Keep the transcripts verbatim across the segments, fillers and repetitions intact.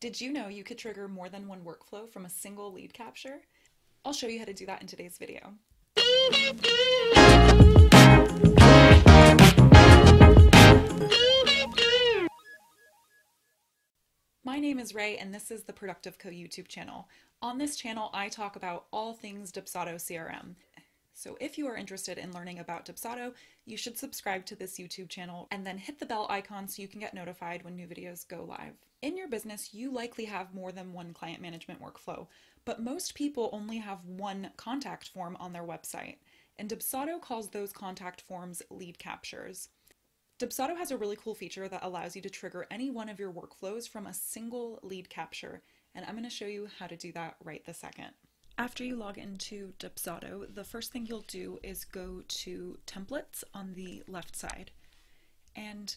Did you know you could trigger more than one workflow from a single lead capture? I'll show you how to do that in today's video. My name is Rae and this is the Productive Co. YouTube channel. On this channel, I talk about all things Dubsado C R M. So if you are interested in learning about Dubsado, you should subscribe to this YouTube channel and then hit the bell icon so you can get notified when new videos go live. In your business, you likely have more than one client management workflow, but most people only have one contact form on their website, and Dubsado calls those contact forms lead captures. Dubsado has a really cool feature that allows you to trigger any one of your workflows from a single lead capture, and I'm going to show you how to do that right this second. After you log into Dubsado, the first thing you'll do is go to templates on the left side, and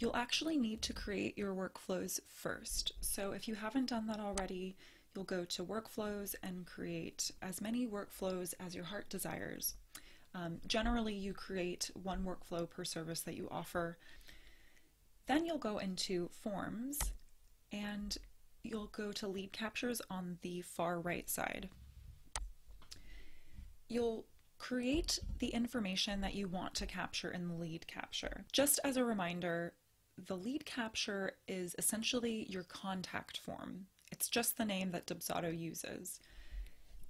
you'll actually need to create your workflows first. So if you haven't done that already, you'll go to workflows and create as many workflows as your heart desires. Um, generally, you create one workflow per service that you offer. Then you'll go into forms and you'll go to lead captures on the far right side. You'll create the information that you want to capture in the lead capture. Just as a reminder, the lead capture is essentially your contact form. It's just the name that Dubsado uses.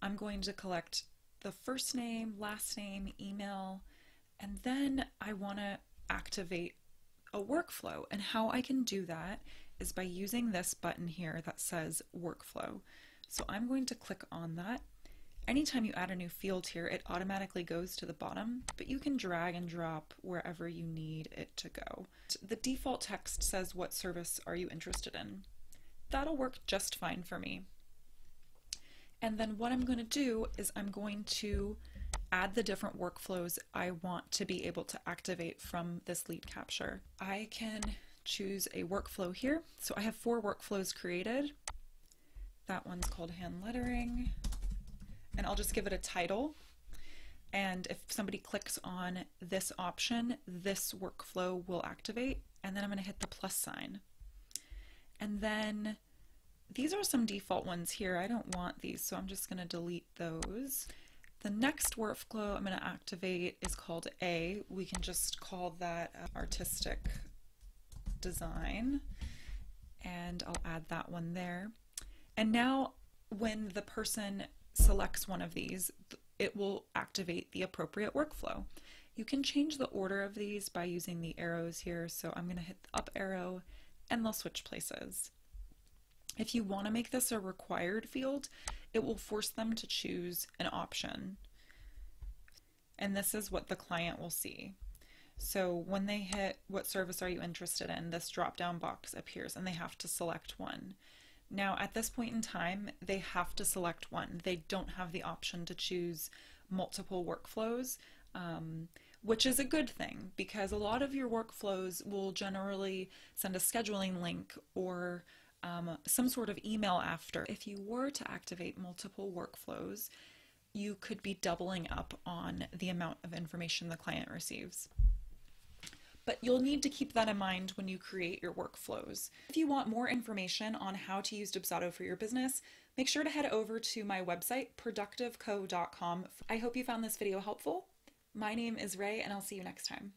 I'm going to collect the first name, last name, email, and then I want to activate a workflow. And how I can do that is by using this button here that says workflow. So I'm going to click on that. Anytime you add a new field here, it automatically goes to the bottom, but you can drag and drop wherever you need it to go. The default text says, what service are you interested in? That'll work just fine for me. And then what I'm going to do is I'm going to add the different workflows I want to be able to activate from this lead capture. I can choose a workflow here. So I have four workflows created. That one's called hand lettering, and I'll just give it a title. And if somebody clicks on this option, this workflow will activate. And then I'm going to hit the plus sign. And then these are some default ones here. I don't want these, so I'm just going to delete those. The next workflow I'm going to activate is called A. We can just call that artistic design, and I'll add that one there. And now when the person selects one of these, it will activate the appropriate workflow. You can change the order of these by using the arrows here. So I'm going to hit the up arrow and they'll switch places. If you want to make this a required field, it will force them to choose an option. And this is what the client will see. So when they hit what service are you interested in, this drop-down box appears and they have to select one. Now at this point in time, they have to select one. They don't have the option to choose multiple workflows, um, which is a good thing because a lot of your workflows will generally send a scheduling link or um, some sort of email after. If you were to activate multiple workflows, you could be doubling up on the amount of information the client receives. But you'll need to keep that in mind when you create your workflows. If you want more information on how to use Dubsado for your business, make sure to head over to my website, productive co dot com. I hope you found this video helpful. My name is Rae, and I'll see you next time.